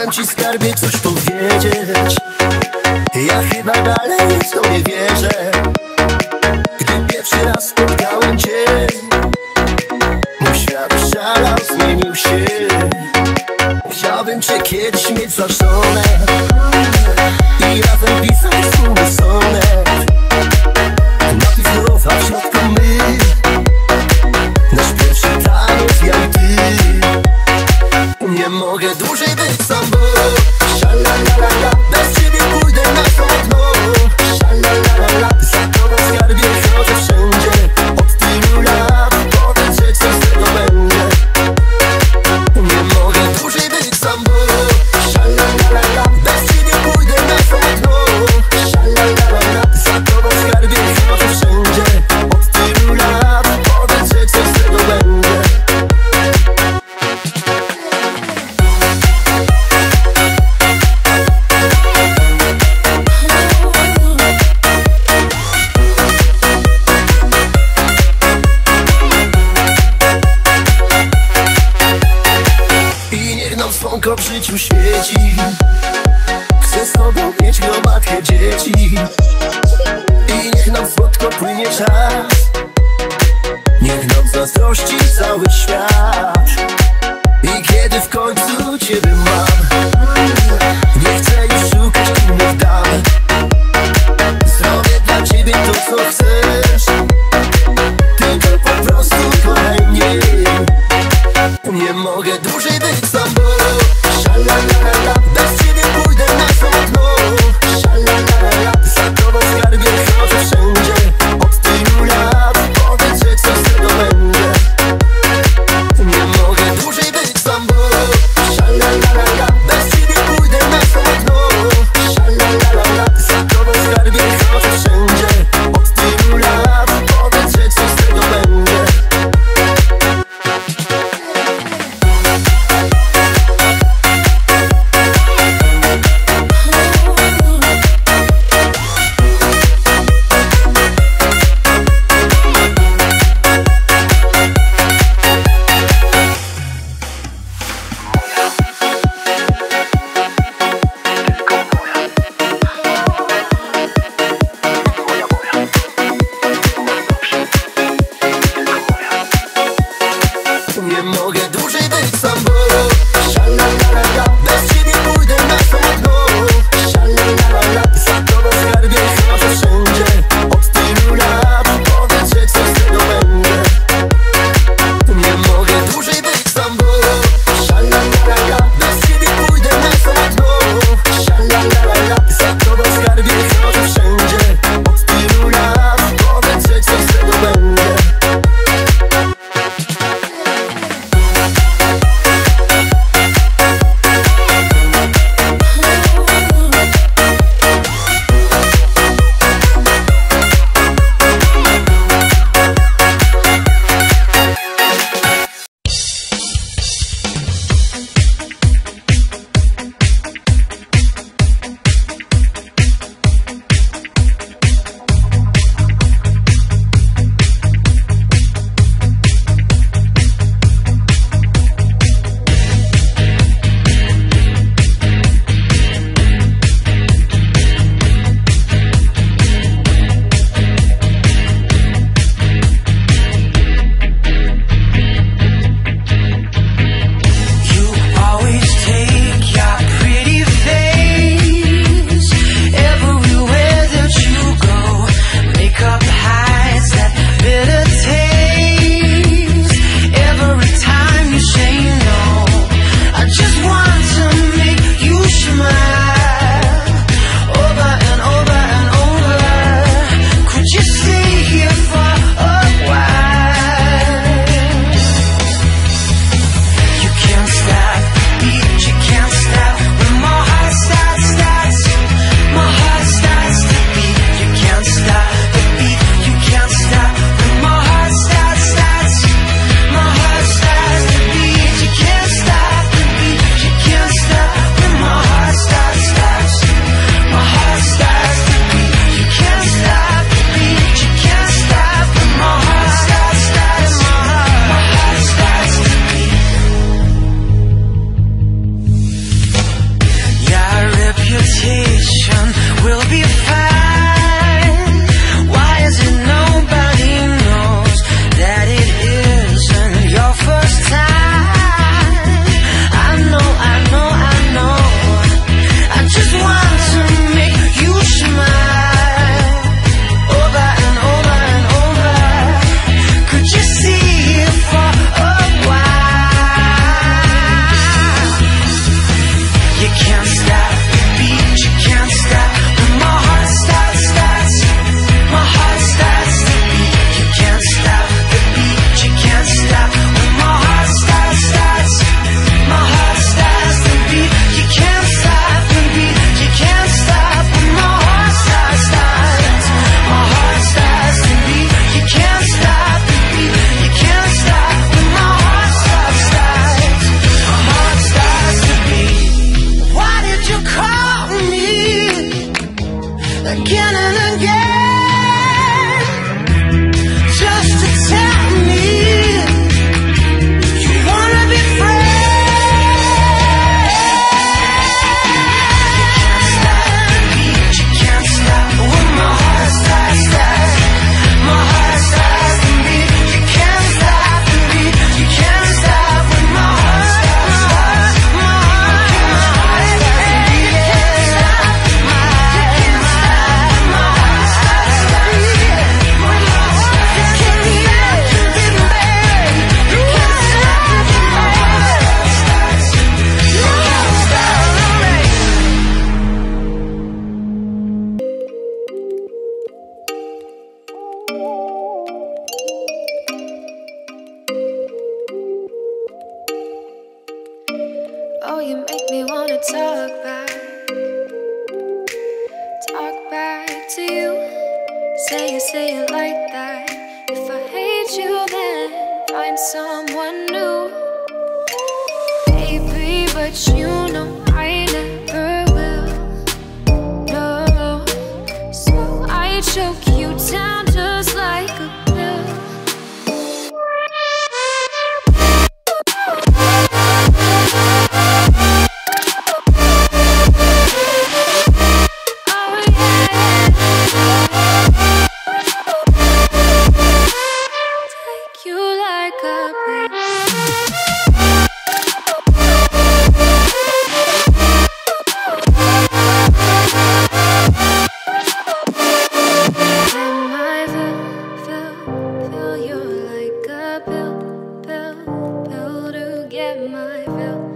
Dałem ci skarbie coś powiedzieć. Ja chyba dalej w to nie wierzę. Gdy pierwszy raz spotkałem cię, mój świat szalał, zmienił się. Chciałbym cię kiedyś mieć za żonę i razem pisać słowy sonet. Napis roza w środku my, nasz pierwszy taniec, ja i ty. Nie mogę dłużej być sobą. Szalalala, bez ciebie pójdę na to dno. Szalalala, za tobą skarbie chodzę wszędzie. Od tylu lat powiem, że coś z tego będzie. Nie mogę dłużej być sobą. Szalalala, bez ciebie pójdę na to dno. Szalalala, za tobą skarbie chodzę wszędzie. Od tylu lat powiem, że coś z tego będzie. Słonko w życiu świeci. Chcę z tobą mieć gromadkę dzieci. I niech nam słodko płynie czas. Niech nam zazdrości cały świat. I kiedy w końcu ciebie mam, nie chcę już szukać innych dam. Zrobię dla ciebie to, co chcesz. Tylko po prostu kochaj mnie. Nie mogę dłużej być sam. Szalalala, bez ciebie pójdę na samotno. Szalalala, za tobą skarbie chodzę wszędzie. Od tylu say it like that. If I hate you, then find someone new. Baby, but you know I never will. No, so I choke you down just like a pill. Get my bill.